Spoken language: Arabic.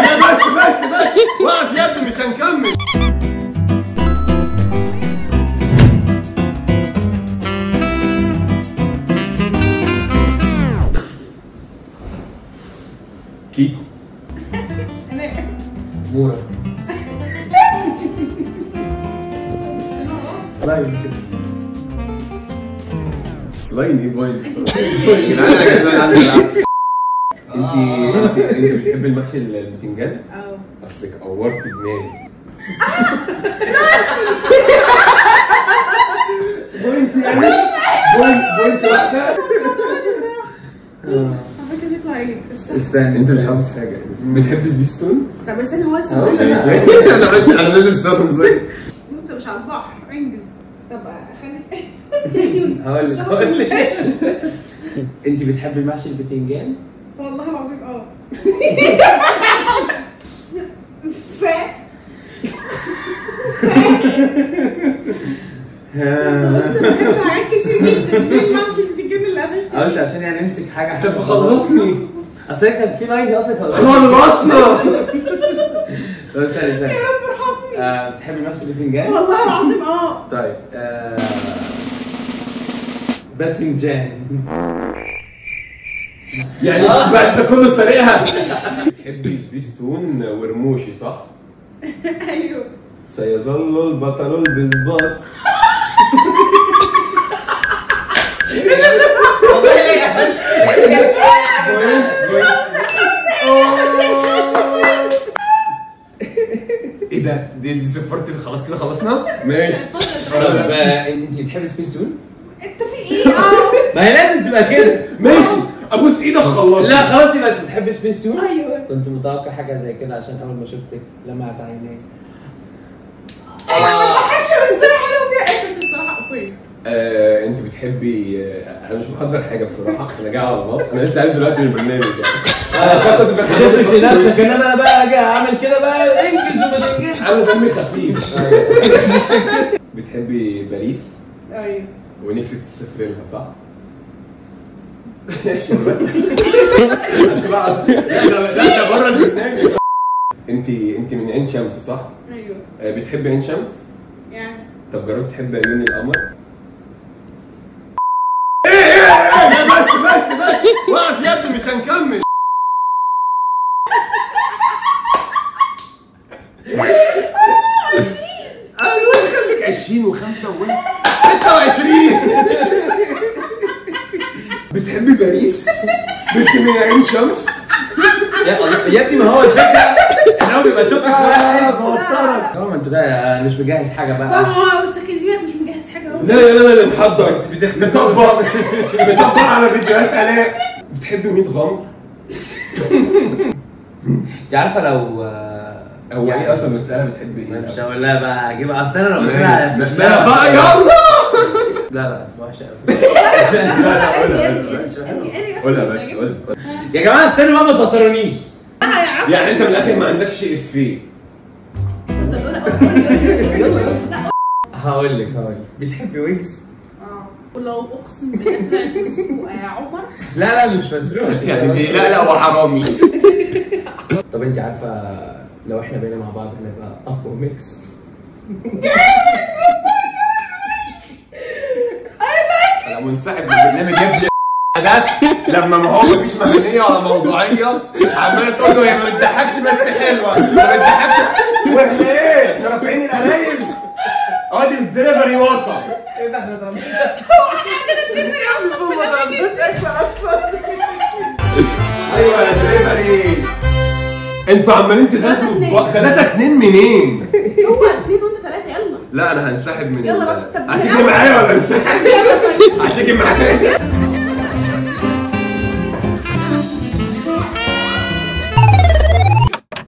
يا بس واقف يا ابني مش هنكمل. كي انا مورا لاين لاين ايه بايظ انا انت بتحبي المحشي البتنجان؟ اه اصلك قورتي دماغي. بوينت يعني بوينت واحدة. عشان يطلع عينك استنى انت مش عاوز حاجة. بتحبي سبيستون؟ طب استنى هو سؤال انا لازم سؤال صغير. انت مش على البحر انجز. طب خليك هقول لك انت بتحبي المحشي البتنجان؟ والله العظيم اه ف قلت عشان يعني امسك حاجه. طب خلصني اصل كان في لاين اصلا خلصنا. طب استنى يا رب ارحمني. بتحبي المحشي البتنجان؟ والله العظيم اه. طيب باذنجان يعني بعد ده كله سريعها. بتحبي سبيستون ورموشي صح؟ ايوه. سيظل البطل البسباص. والله يا فشخ. ايه ده؟ دي صفرت خلاص كده خلصنا؟ ماشي. طب انت بتحبي سبيستون؟ انت في ايه؟ ما هي لازم تبقى كده. ماشي. ابوس ايدك خلصت. لا خلاص يبقى انت بتحبي سبيس تون؟ ايوه. كنت متوقع حاجه زي كده عشان اول ما شفتك لمعت عينيا. انا ما بضحكش بس انا حلو فيها. انت بصراحه قفلت. انت بتحبي انا مش محضر حاجه بصراحه. انا جاي على الله. انا لسه قايل دلوقتي من البرنامج يعني. انا فقط في الحديث نفسك ان انا بقى جاي اعمل كده بقى انجز وما تنجزش. انا دمي خفيف. بتحبي باريس؟ ايوه. ونفسك تسافري لها صح؟ ماشي بس انت بره البرنامج. انت من عين شمس صح؟ ايوه. بتحبي عين شمس؟ يعني طب جربت تحبي عيون القمر؟ ايه بس واقف يا ابني مش هنكمل. ايوه خليك 20 و5 و26. بتحبي باريس؟ بنت من عين شمس؟ يا ابني ما هو ازاي ده؟ احنا هو بيبقى توب واحد بوترك. طبعا انتوا ده مش مجهز حاجه بقى. اه مستكين دي مش مجهز حاجه اهو. لا محضر بتطبق على فيديوهات علاء. بتحبي ميت غمر؟ انت عارفه لو هو ايه اصلا بتسالها بتحبي ايه؟ مش هقول لها بقى هجيبها اصل انا لو قلت لها مش بقى يلا. لا وحشه قوي. قولها بس يا جماعه استنوا بقى ما توترونيش. يعني انت من الاخر ما عندكش افيه. هقول لك بتحبي ويجز؟ اه. ولو اقسم بالله طلعت مسروقه يا عمر. لا مش مسروقه يعني. لا هو حرامي. طب انت عارفه لو احنا بقينا مع بعض هنبقى اقوى ميكس. منسحب من البرنامج يا ابني. لما ما هو مفيش مهنيه ولا موضوعيه عماله تقول له هي ما بتضحكش بس حلوه ما بتضحكش. واحنا ايه؟ احنا رافعين القلايل. ادي الدليفري وصل. ايه ده احنا ضربنا؟ هو احنا الدليفري اصلا. ايوه يا دليفري. انتوا عمالين تغازلوا 3-2 منين؟ هو 2 وانت 3 يلا. لا انا هنسحب من يلا بس. هتيجي معايا ولا انسحب؟ هتيجي معايا.